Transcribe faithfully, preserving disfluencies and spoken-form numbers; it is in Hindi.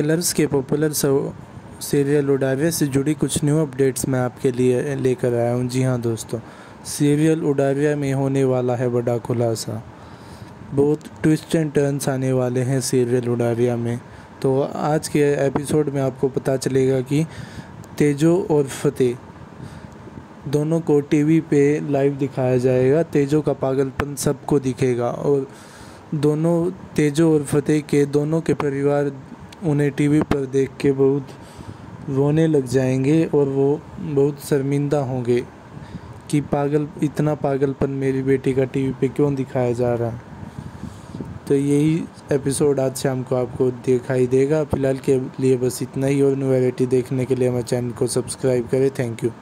कलर्स के पॉपुलर सीरियल उडारिया से जुड़ी कुछ न्यू अपडेट्स मैं आपके लिए लेकर आया हूँ। जी हाँ दोस्तों, सीरियल उडारिया में होने वाला है बड़ा खुलासा। बहुत ट्विस्ट एंड टर्न्स आने वाले हैं सीरियल उडारिया में। तो आज के एपिसोड में आपको पता चलेगा कि तेजो और फतेह दोनों को टीवी पे लाइव दिखाया जाएगा। तेजो का पागलपन सबको दिखेगा और दोनों तेजो और फतेह के दोनों के परिवार उन्हें टीवी पर देख के बहुत रोने लग जाएंगे और वो बहुत शर्मिंदा होंगे कि पागल इतना पागलपन मेरी बेटी का टीवी पे क्यों दिखाया जा रहा है। तो यही एपिसोड आज शाम को आपको दिखाई देगा। फिलहाल के लिए बस इतना ही और नई वैरायटी देखने के लिए हमारे चैनल को सब्सक्राइब करें। Thank you.